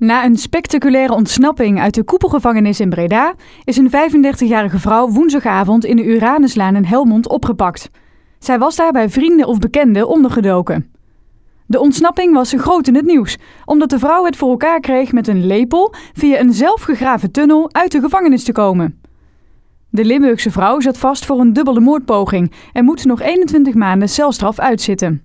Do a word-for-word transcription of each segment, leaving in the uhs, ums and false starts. Na een spectaculaire ontsnapping uit de Koepelgevangenis in Breda is een vijfendertigjarige vrouw woensdagavond in de Uranuslaan in Helmond opgepakt. Zij was daar bij vrienden of bekenden ondergedoken. De ontsnapping was groot in het nieuws, omdat de vrouw het voor elkaar kreeg met een lepel via een zelfgegraven tunnel uit de gevangenis te komen. De Limburgse vrouw zat vast voor een dubbele moordpoging en moet nog eenentwintig maanden celstraf uitzitten.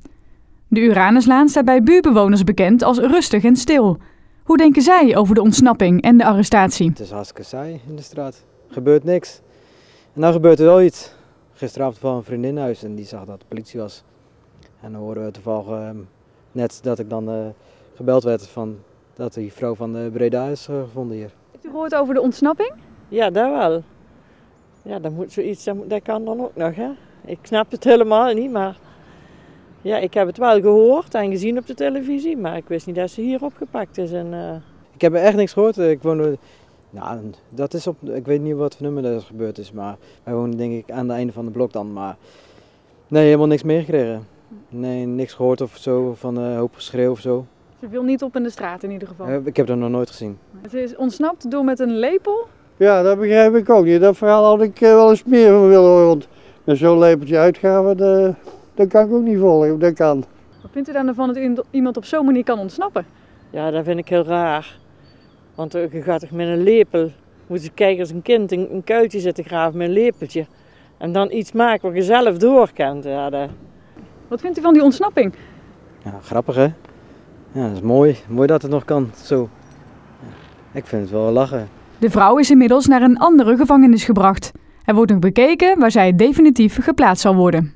De Uranuslaan staat bij buurtbewoners bekend als rustig en stil. Hoe denken zij over de ontsnapping en de arrestatie? Het is hartstikke saai in de straat. Er gebeurt niks. En dan gebeurt er wel iets. Gisteravond kwam een vriendin huis en die zag dat de politie was. En dan hoorden we toevallig uh, net dat ik dan uh, gebeld werd van dat die vrouw van de Breda is uh, gevonden hier. Heeft u gehoord over de ontsnapping? Ja, dat wel. Ja, dat moet zoiets, dat, moet, dat kan dan ook nog, hè. Ik snap het helemaal niet, maar ja, ik heb het wel gehoord en gezien op de televisie, maar ik wist niet dat ze hier opgepakt is. En, uh... ik heb er echt niks gehoord. Ik woon, nou, dat is op, ik weet niet wat voor nummer dat gebeurd is, maar wij wonen denk ik aan het einde van de blok dan. Maar nee, helemaal niks meegekregen. Nee, niks gehoord of zo, van een hoop geschreeuw of zo. Ze viel niet op in de straat in ieder geval? Ik heb dat nog nooit gezien. Ze is ontsnapt door met een lepel? Ja, dat begrijp ik ook niet. Dat verhaal had ik wel eens meer van willen horen, want met zo'n lepeltje uitgaven, de... dat kan ik ook niet volgen, dat kan. Wat vindt u dan ervan dat iemand op zo'n manier kan ontsnappen? Ja, dat vind ik heel raar. Want je gaat toch met een lepel, moet je kijken als een kind een, een kuiltje zitten graven met een lepeltje. En dan iets maken wat je zelf doorkent. Ja, dat... Wat vindt u van die ontsnapping? Ja, grappig hè? Ja, dat is mooi. Mooi dat het nog kan, zo. Ja, ik vind het wel lachen. De vrouw is inmiddels naar een andere gevangenis gebracht. Er wordt nog bekeken waar zij definitief geplaatst zal worden.